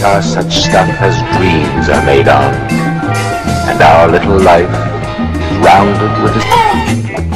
we are such stuff as dreams are made of, and our little life is rounded with a...